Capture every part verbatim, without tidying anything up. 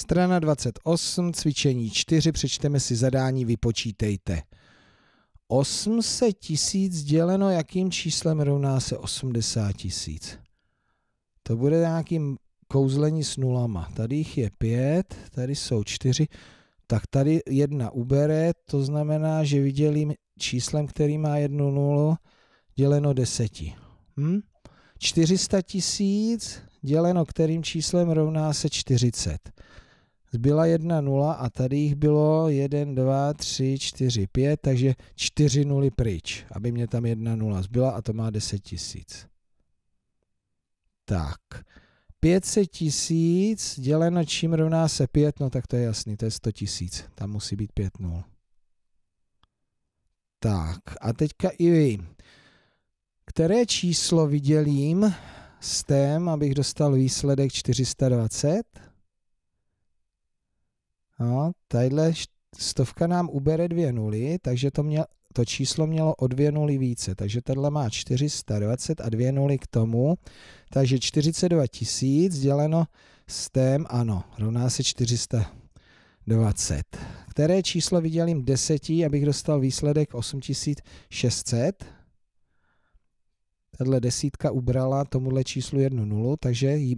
Strana dvacet osm, cvičení čtyři, přečteme si zadání, vypočítejte. osm set tisíc děleno jakým číslem rovná se osmdesát tisíc? To bude nějakým kouzlení s nulama. Tady jich je pět, tady jsou čtyři, tak tady jedna ubere, to znamená, že vydělím číslem, který má jednu nulu, děleno deseti. Hm? čtyři sta tisíc děleno kterým číslem rovná se čtyřicet. Zbyla jedna nula a tady jich bylo jedna, dva, tři, čtyři, pět, takže čtyři nuly pryč, aby mě tam jedna nula zbyla a to má deset tisíc. Tak, pět set tisíc děleno čím rovná se pět, no tak to je jasný, to je sto tisíc, tam musí být pět nul. Tak, a teďka i vy. Které číslo vydělím s tém, abych dostal výsledek čtyři sta dvacet? No, tadyhle stovka nám ubere dvě nuly, takže to, mě, to číslo mělo o dvě nuly více. Takže tadyhle má čtyři sta dvacet a dvě nuly k tomu. Takže čtyřicet dva tisíc děleno s tém, ano, rovná se čtyři sta dvacet. Které číslo vydělím deseti, abych dostal výsledek osm tisíc šest set? Tato desítka ubrala tomuhle číslu jednu nulu, takže jí,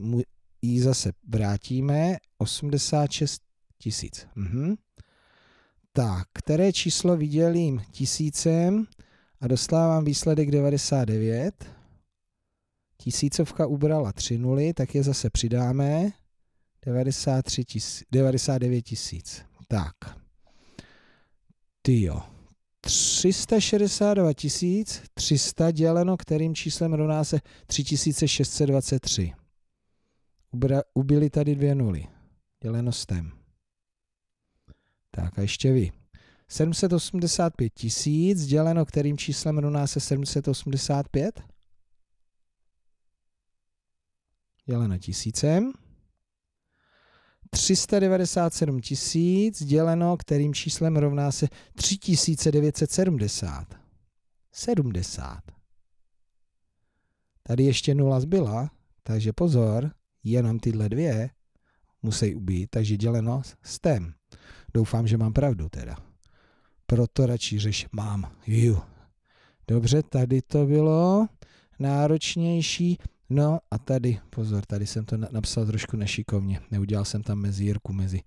jí zase vrátíme osmdesát šest tisíc. Mhm. Tak, které číslo vydělím tisícem a dostávám výsledek devadesát devět. Tisícovka ubrala tři nuly, tak je zase přidáme devadesát tři tisíc, devadesát devět tisíc. Tak, ty jo. tři sta šedesát dva tisíc tři sta děleno kterým číslem rovná se tři tisíce šest set dvacet tři. Ubyly tady dvě nuly. Děleno s tem. Tak a ještě vy. sedm set osmdesát pět tisíc děleno kterým číslem rovná se sedm set osmdesát pět. Děleno tisícem. tři sta devadesát sedm tisíc děleno kterým číslem rovná se tři tisíce devět set sedmdesát. sedmdesát. Tady ještě nula zbyla, takže pozor, jenom tyhle dvě musí ubít, takže děleno s tem. Doufám, že mám pravdu teda. Proto radši řeš mám. Ju. Dobře, tady to bylo náročnější. No a tady, pozor, tady jsem to napsal trošku nešikovně. Neudělal jsem tam mezírku mezi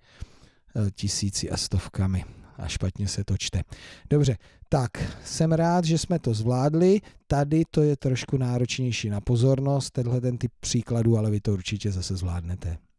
tisíci a stovkami. A špatně se to čte. Dobře, tak jsem rád, že jsme to zvládli. Tady to je trošku náročnější na pozornost, tenhle ten typ příkladů, ale vy to určitě zase zvládnete.